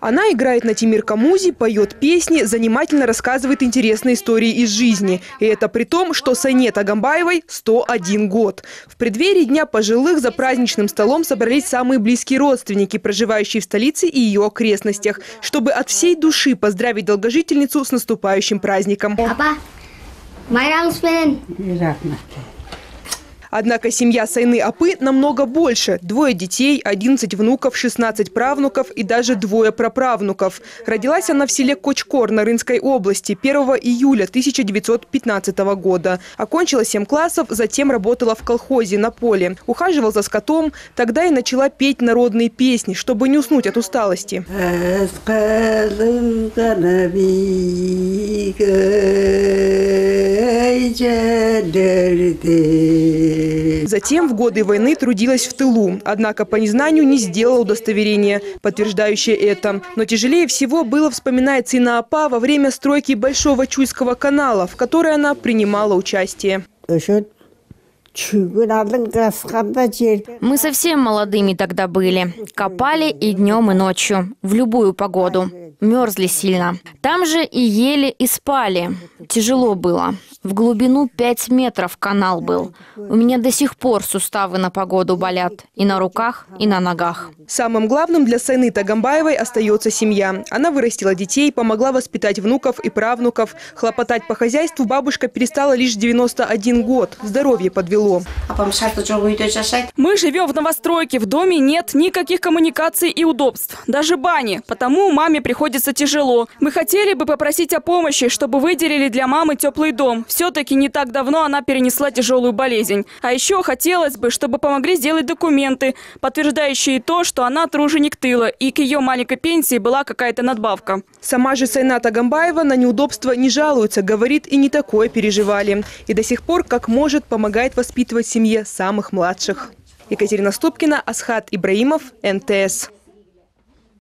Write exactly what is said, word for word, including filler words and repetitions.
Она играет на тимиркэмузе, поет песни, занимательно рассказывает интересные истории из жизни. И это при том, что Сайне Тогомбаевой сто один год. В преддверии Дня пожилых за праздничным столом собрались самые близкие родственники, проживающие в столице и ее окрестностях, чтобы от всей души поздравить долгожительницу с наступающим праздником. Папа, Однако семья Сайны-Апы намного больше. Двое детей, одиннадцать внуков, шестнадцать правнуков и даже двое праправнуков. Родилась она в селе Кочкор на Рынской области первого июля тысяча девятьсот пятнадцатого года. Окончила семь классов, затем работала в колхозе на поле. Ухаживала за скотом, тогда и начала петь народные песни, чтобы не уснуть от усталости. Затем в годы войны трудилась в тылу, однако по незнанию не сделала удостоверения, подтверждающее это. Но тяжелее всего было, вспоминает Зинаапа, во время стройки Большого Чуйского канала, в которой она принимала участие. Мы совсем молодыми тогда были. Копали и днем, и ночью, в любую погоду. Мерзли сильно. Там же и ели, и спали. Тяжело было. В глубину пять метров канал был. У меня до сих пор суставы на погоду болят. И на руках, и на ногах. Самым главным для Сайны Тогомбаевой остается семья. Она вырастила детей, помогла воспитать внуков и правнуков. Хлопотать по хозяйству бабушка перестала лишь в девяносто один год. Здоровье подвело. Мы живем в новостройке. В доме нет никаких коммуникаций и удобств. Даже бани. Потому маме приходится тяжело. Мы хотели бы попросить о помощи, чтобы выделили для мамы теплый дом. Все-таки не так давно она перенесла тяжелую болезнь. А еще хотелось бы, чтобы помогли сделать документы, подтверждающие то, что она труженик тыла, и к ее маленькой пенсии была какая-то надбавка. Сама же Сайна Тогомбаева на неудобства не жалуется, говорит, и не такое переживали. И до сих пор, как может, помогает воспитывать в семье самых младших. Екатерина Ступкина, Асхат Ибраимов, эн тэ эс.